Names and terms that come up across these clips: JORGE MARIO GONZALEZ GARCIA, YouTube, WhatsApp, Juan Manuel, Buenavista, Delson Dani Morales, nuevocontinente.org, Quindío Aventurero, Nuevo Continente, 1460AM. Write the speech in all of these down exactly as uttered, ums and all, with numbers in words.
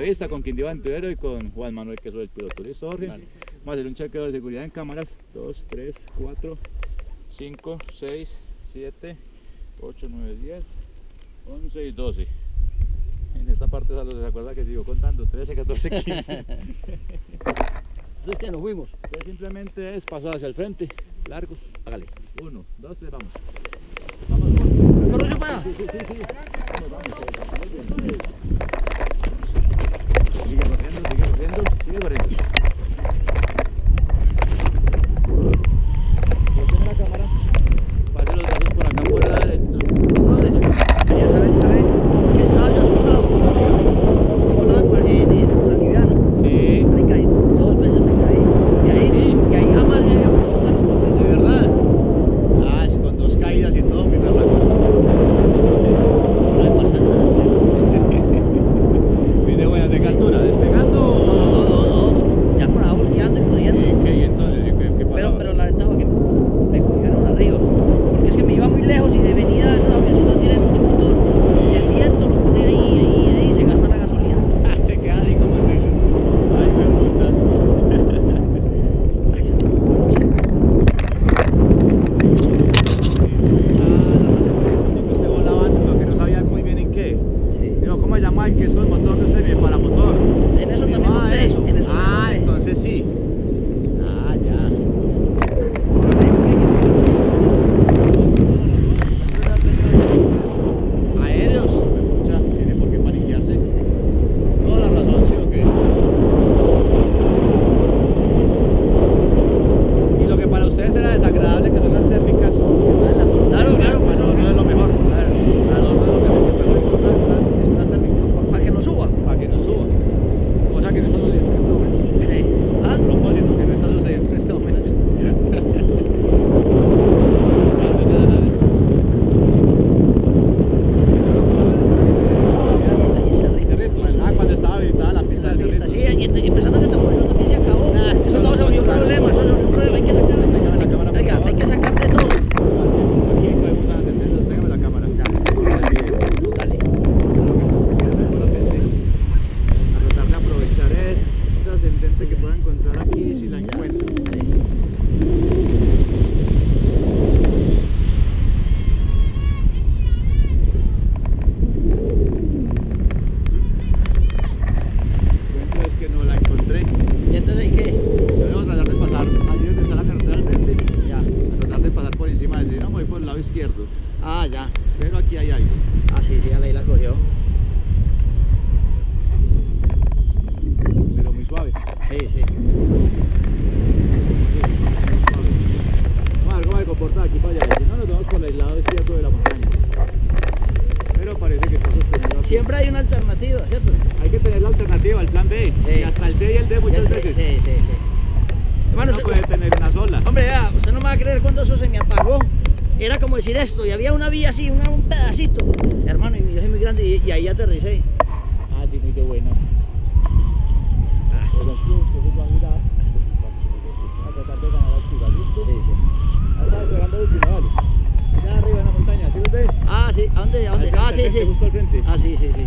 Buenavista, con Quindío Aventurero y con Juan Manuel, que es el piloto. ¿Listo, Jorge? Vale. Vamos a hacer un chequeo de seguridad en cámaras. dos, tres, cuatro, cinco, seis, siete, ocho, nueve, diez, once y doce. En esta parte se acuerda que sigo contando, trece, catorce, quince. Entonces que nos fuimos. Entonces simplemente es pasar hacia el frente, largos. Hágale. Uno, dos, tres, vamos. Vamos, vamos. ¡Corre, chupada! Sí, sí, sí. Vamos, vamos. Sigue corriendo, sigue corriendo, sigue corriendo. Esto y había una vía así, una, un pedacito, hermano, y yo soy muy grande y, y ahí aterricé. Ah, sí, muy bueno. Ah, sí. Pues aquí, pues va a mirar a tratar de ganar altura, ¿listo? Sí, sí. Ahora estaba esperando el último, ¿vale? Allá arriba en la montaña, ¿sí los ves? Ah, sí, ¿a dónde? ¿A dónde? Ah, sí, sí. Justo al frente. Ah, sí, sí, sí.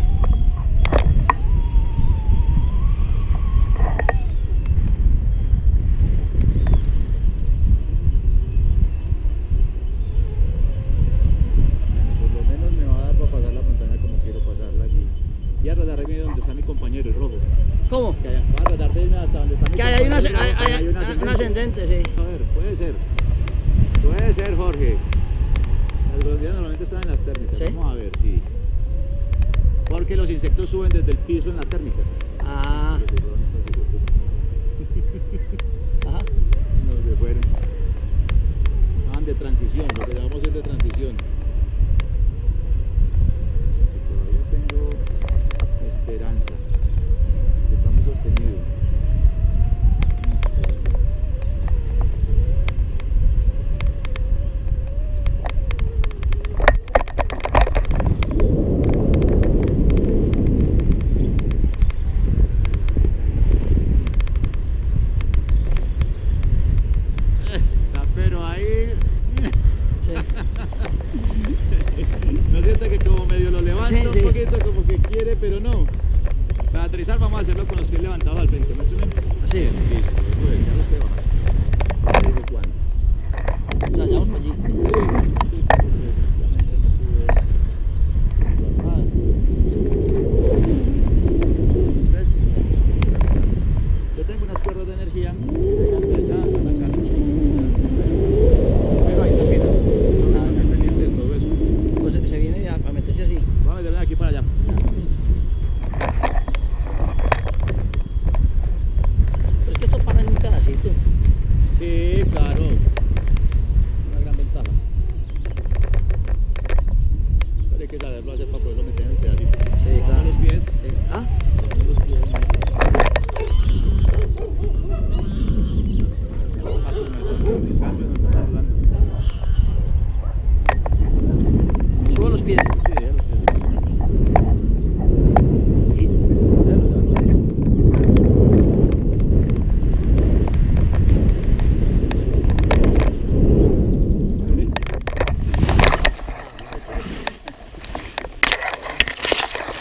finalizar vamos a hacerlo con los pies levantados al frente, ¿me entienden? Así. Listo. Muy bien, ya los pies bajados. ¿Cuándo? O sea, ya vamos para allí.